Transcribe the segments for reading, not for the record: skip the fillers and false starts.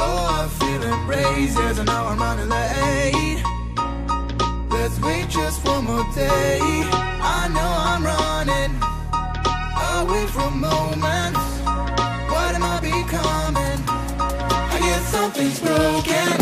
Oh, I'm feeling crazy, and now I'm running late. Let's wait just one more day. I know I'm running away from moments. What am I becoming? I guess something's broken.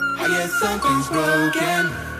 I guess something's broken.